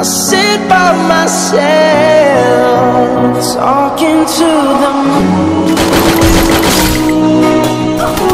I sit by myself, talking to the moon.